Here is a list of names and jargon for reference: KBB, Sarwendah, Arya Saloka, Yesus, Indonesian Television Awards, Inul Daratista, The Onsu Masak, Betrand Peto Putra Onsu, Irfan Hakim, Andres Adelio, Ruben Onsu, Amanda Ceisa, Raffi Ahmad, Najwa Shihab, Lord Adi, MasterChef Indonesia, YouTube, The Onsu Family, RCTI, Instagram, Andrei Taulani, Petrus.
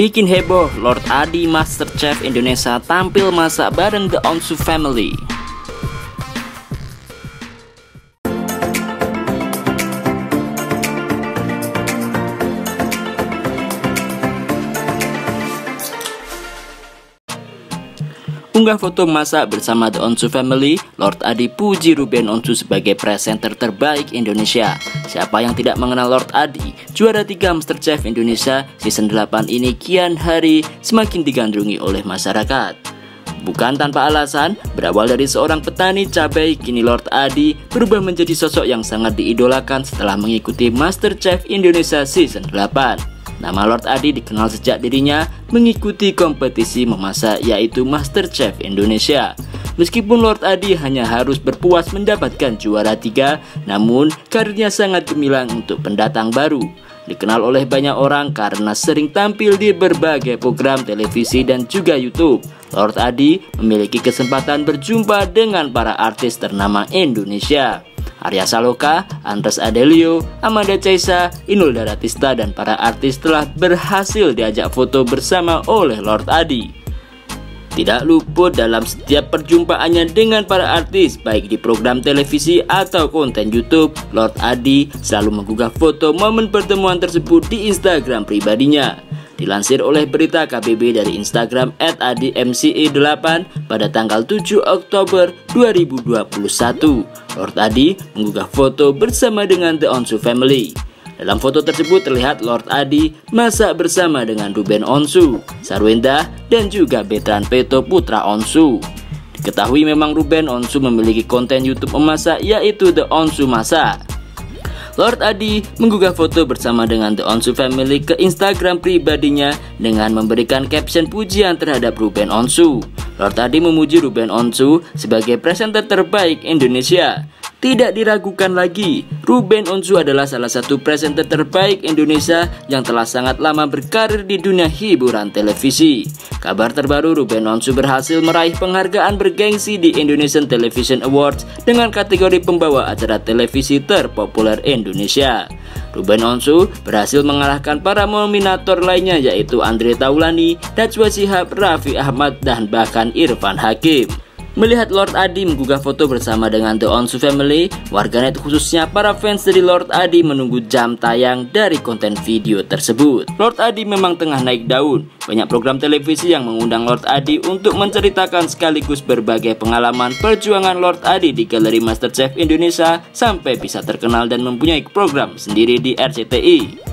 Bikin heboh, Lord Adi MasterChef Indonesia tampil masak bareng The Onsu Family. Unggah foto masak bersama The Onsu Family, Lord Adi puji Ruben Onsu sebagai presenter terbaik Indonesia. Siapa yang tidak mengenal Lord Adi? Juara 3 MasterChef Indonesia season 8 ini kian hari semakin digandrungi oleh masyarakat. Bukan tanpa alasan, berawal dari seorang petani cabai, kini Lord Adi berubah menjadi sosok yang sangat diidolakan setelah mengikuti MasterChef Indonesia season 8. Nama Lord Adi dikenal sejak dirinya mengikuti kompetisi memasak yaitu MasterChef Indonesia. Meskipun Lord Adi hanya harus berpuas mendapatkan juara 3, namun karirnya sangat gemilang untuk pendatang baru. Dikenal oleh banyak orang karena sering tampil di berbagai program televisi dan juga YouTube. Lord Adi memiliki kesempatan berjumpa dengan para artis ternama Indonesia. Arya Saloka, Andres Adelio, Amanda Ceisa, Inul Daratista dan para artis telah berhasil diajak foto bersama oleh Lord Adi. Tidak luput dalam setiap perjumpaannya dengan para artis, baik di program televisi atau konten YouTube, Lord Adi selalu mengunggah foto momen pertemuan tersebut di Instagram pribadinya. Dilansir oleh berita KBB dari Instagram @adimce8 pada tanggal 7 Oktober 2021, Lord Adi mengunggah foto bersama dengan The Onsu Family. Dalam foto tersebut terlihat Lord Adi masak bersama dengan Ruben Onsu, Sarwendah, dan juga Betrand Peto Putra Onsu. Diketahui memang Ruben Onsu memiliki konten YouTube memasak yaitu The Onsu Masak. Lord Adi mengunggah foto bersama dengan The Onsu Family ke Instagram pribadinya dengan memberikan caption pujian terhadap Ruben Onsu. Lord Adi memuji Ruben Onsu sebagai presenter terbaik Indonesia. Tidak diragukan lagi, Ruben Onsu adalah salah satu presenter terbaik Indonesia yang telah sangat lama berkarir di dunia hiburan televisi. Kabar terbaru, Ruben Onsu berhasil meraih penghargaan bergengsi di Indonesian Television Awards dengan kategori pembawa acara televisi terpopuler Indonesia. Ruben Onsu berhasil mengalahkan para nominator lainnya yaitu Andrei Taulani, Najwa Shihab, Raffi Ahmad, dan bahkan Irfan Hakim. Melihat Lord Adi mengunggah foto bersama dengan The Onsu Family, warganet khususnya para fans dari Lord Adi menunggu jam tayang dari konten video tersebut. Lord Adi memang tengah naik daun. Banyak program televisi yang mengundang Lord Adi untuk menceritakan sekaligus berbagai pengalaman perjuangan Lord Adi di galeri MasterChef Indonesia sampai bisa terkenal dan mempunyai program sendiri di RCTI.